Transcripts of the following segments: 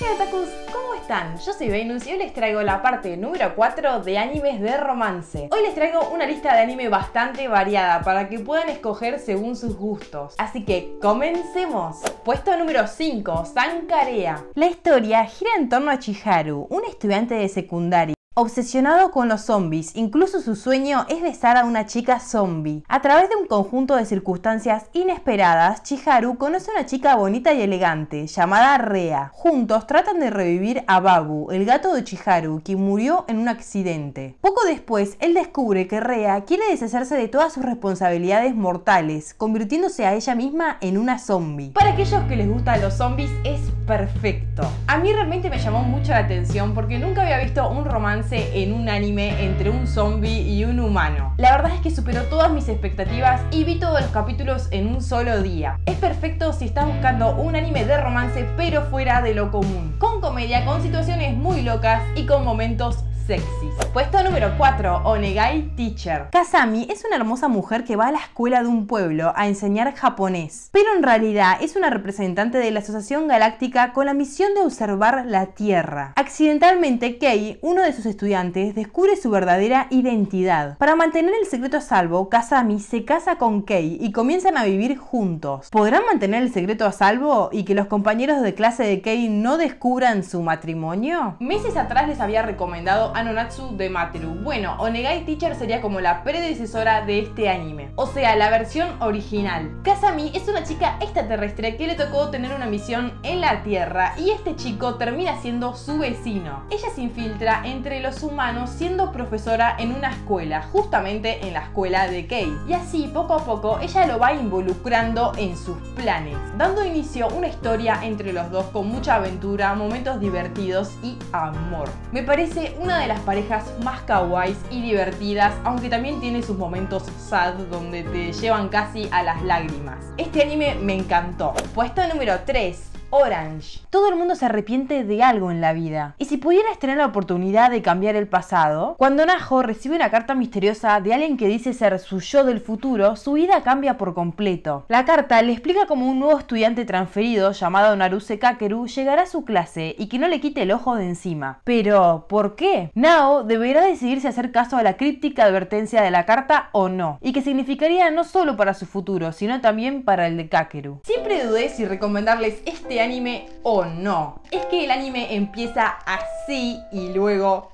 Hey otakus, ¿cómo están? Yo soy Venus y hoy les traigo la parte número 4 de animes de romance. Hoy les traigo una lista de anime bastante variada para que puedan escoger según sus gustos. Así que comencemos. Puesto número 5, Sankarea. La historia gira en torno a Chiharu, un estudiante de secundaria obsesionado con los zombies. Incluso su sueño es besar a una chica zombie. A través de un conjunto de circunstancias inesperadas, Chiharu conoce a una chica bonita y elegante llamada Rea. Juntos tratan de revivir a Babu, el gato de Chiharu, quien murió en un accidente. Poco después, él descubre que Rea quiere deshacerse de todas sus responsabilidades mortales, convirtiéndose a ella misma en una zombie. Para aquellos que les gustan los zombies, es perfecto. A mí realmente me llamó mucho la atención porque nunca había visto un romance en un anime entre un zombie y un humano. La verdad es que superó todas mis expectativas y vi todos los capítulos en un solo día. Es perfecto si estás buscando un anime de romance pero fuera de lo común, con comedia, con situaciones muy locas y con momentos sexys. Puesto número 4, Onegai Teacher. Kasami es una hermosa mujer que va a la escuela de un pueblo a enseñar japonés, pero en realidad es una representante de la Asociación Galáctica con la misión de observar la Tierra. Accidentalmente, Kei, uno de sus estudiantes, descubre su verdadera identidad. Para mantener el secreto a salvo, Kasami se casa con Kei y comienzan a vivir juntos. ¿Podrán mantener el secreto a salvo y que los compañeros de clase de Kei no descubran su matrimonio? Meses atrás les había recomendado Nonatsu de Materu. Bueno, Onegai Teacher sería como la predecesora de este anime, o sea, la versión original. Kasami es una chica extraterrestre que le tocó tener una misión en la Tierra y este chico termina siendo su vecino. Ella se infiltra entre los humanos siendo profesora en una escuela, justamente en la escuela de Kei. Y así, poco a poco, ella lo va involucrando en sus planes, dando inicio a una historia entre los dos con mucha aventura, momentos divertidos y amor. Me parece una de las parejas más kawaiis y divertidas, aunque también tiene sus momentos sad donde te llevan casi a las lágrimas. Este anime me encantó. Puesto número 3, Orange. Todo el mundo se arrepiente de algo en la vida. Y si pudieras tener la oportunidad de cambiar el pasado, cuando Naho recibe una carta misteriosa de alguien que dice ser su yo del futuro, su vida cambia por completo. La carta le explica cómo un nuevo estudiante transferido llamado Naruse Kakeru llegará a su clase y que no le quite el ojo de encima. Pero, ¿por qué? Nao deberá decidir si hacer caso a la críptica advertencia de la carta o no, y que significaría no solo para su futuro, sino también para el de Kakeru. Siempre dudé si recomendarles este anime o no. Es que el anime empieza así y luego...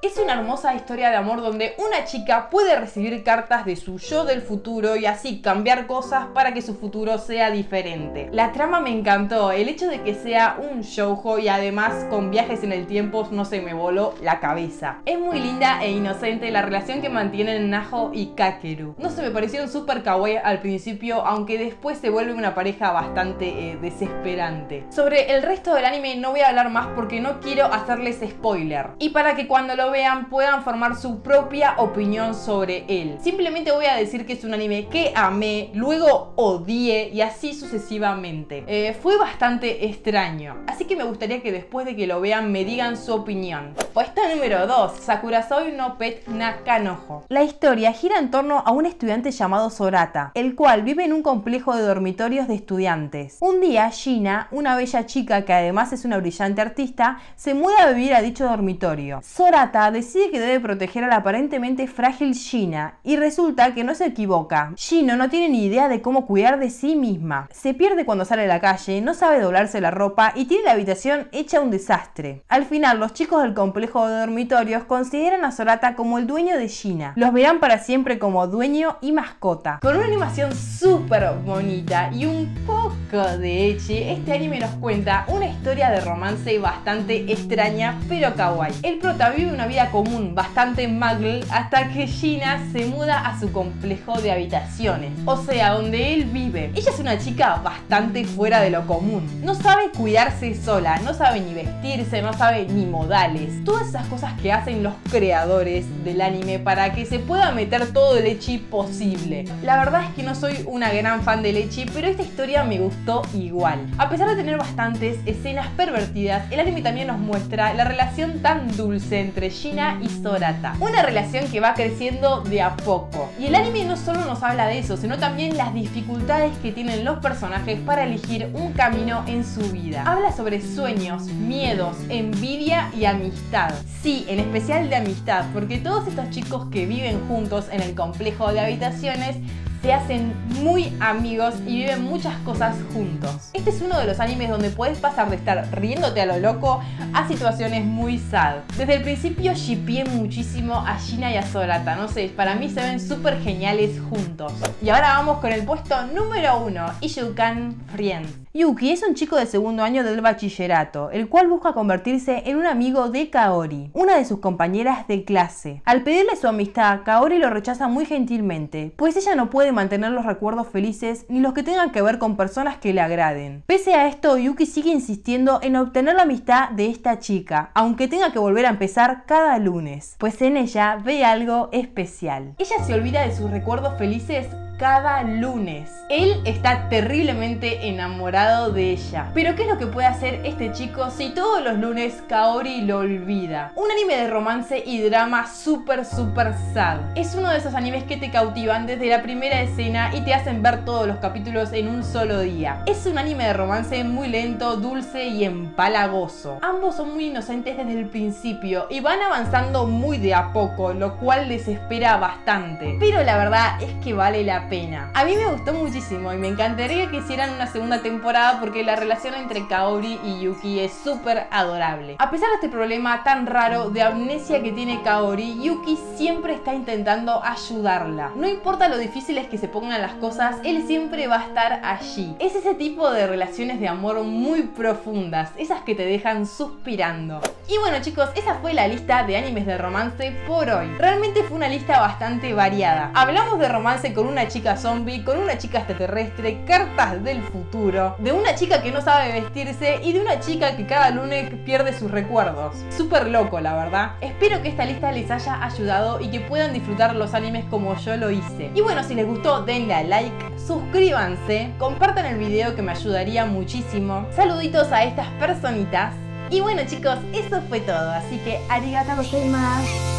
Es una hermosa historia de amor donde una chica puede recibir cartas de su yo del futuro y así cambiar cosas para que su futuro sea diferente. La trama me encantó, el hecho de que sea un shoujo y además con viajes en el tiempo, no sé, me voló la cabeza. Es muy linda e inocente la relación que mantienen Naho y Kakeru. No sé, me parecieron súper kawaii al principio, aunque después se vuelve una pareja bastante desesperante. Sobre el resto del anime no voy a hablar más porque no quiero hacerles spoiler, y para que cuando lo vean puedan formar su propia opinión sobre él. Simplemente voy a decir que es un anime que amé, luego odié y así sucesivamente. Fue bastante extraño, así que me gustaría que después de que lo vean me digan su opinión. Puesto número 2, Sakurasou no Pet na Kanojo. La historia gira en torno a un estudiante llamado Sorata, el cual vive en un complejo de dormitorios de estudiantes. Un día Shina, una bella chica que además es una brillante artista, se muda a vivir a dicho dormitorio. Sorata decide que debe proteger a la aparentemente frágil Shina y resulta que no se equivoca. Shino no tiene ni idea de cómo cuidar de sí misma. Se pierde cuando sale a la calle, no sabe doblarse la ropa y tiene la habitación hecha un desastre. Al final, los chicos del complejo de dormitorios consideran a Sorata como el dueño de Shina. Los verán para siempre como dueño y mascota. Con una animación súper bonita y un poco de ecchi, este anime nos cuenta una historia de romance bastante extraña pero kawaii. El prota vive una vida común, bastante muggle, hasta que Shina se muda a su complejo de habitaciones, o sea, donde él vive. Ella es una chica bastante fuera de lo común. No sabe cuidarse sola, no sabe ni vestirse, no sabe ni modales. Todas esas cosas que hacen los creadores del anime para que se pueda meter todo el ecchi posible. La verdad es que no soy una gran fan del ecchi, pero esta historia me gustó igual. A pesar de tener bastantes escenas pervertidas, el anime también nos muestra la relación tan dulce entre Shina y Sorata. Una relación que va creciendo de a poco. Y el anime no solo nos habla de eso, sino también las dificultades que tienen los personajes para elegir un camino en su vida. Habla sobre sueños, miedos, envidia y amistad. Sí, en especial de amistad, porque todos estos chicos que viven juntos en el complejo de habitaciones se hacen muy amigos y viven muchas cosas juntos. Este es uno de los animes donde puedes pasar de estar riéndote a lo loco a situaciones muy sad. Desde el principio shippié muchísimo a Shina y a Sorata, no sé, para mí se ven súper geniales juntos. Y ahora vamos con el puesto número 1, Ishukan Friend. Yuki es un chico de segundo año del bachillerato, el cual busca convertirse en un amigo de Kaori, una de sus compañeras de clase. Al pedirle su amistad, Kaori lo rechaza muy gentilmente, pues ella no puede mantener los recuerdos felices ni los que tengan que ver con personas que le agraden. Pese a esto, Yuki sigue insistiendo en obtener la amistad de esta chica, aunque tenga que volver a empezar cada lunes, pues en ella ve algo especial. Ella se olvida de sus recuerdos felices cada lunes. Él está terriblemente enamorado de ella. Pero ¿qué es lo que puede hacer este chico si todos los lunes Kaori lo olvida? Un anime de romance y drama súper sad. Es uno de esos animes que te cautivan desde la primera escena y te hacen ver todos los capítulos en un solo día. Es un anime de romance muy lento, dulce y empalagoso. Ambos son muy inocentes desde el principio y van avanzando muy de a poco, lo cual desespera bastante. Pero la verdad es que vale la pena. A mí me gustó muchísimo y me encantaría que hicieran una segunda temporada porque la relación entre Kaori y Yuki es súper adorable. A pesar de este problema tan raro de amnesia que tiene Kaori, Yuki siempre está intentando ayudarla. No importa lo difíciles que se pongan las cosas, él siempre va a estar allí. Es ese tipo de relaciones de amor muy profundas, esas que te dejan suspirando. Y bueno chicos, esa fue la lista de animes de romance por hoy. Realmente fue una lista bastante variada. Hablamos de romance con una chica zombie, con una chica extraterrestre, cartas del futuro, de una chica que no sabe vestirse y de una chica que cada lunes pierde sus recuerdos. Súper loco, la verdad. Espero que esta lista les haya ayudado y que puedan disfrutar los animes como yo lo hice. Y bueno, si les gustó, denle a like, suscríbanse, compartan el video que me ayudaría muchísimo. Saluditos a estas personitas. Y bueno chicos, eso fue todo, así que arigatou gozaimasu.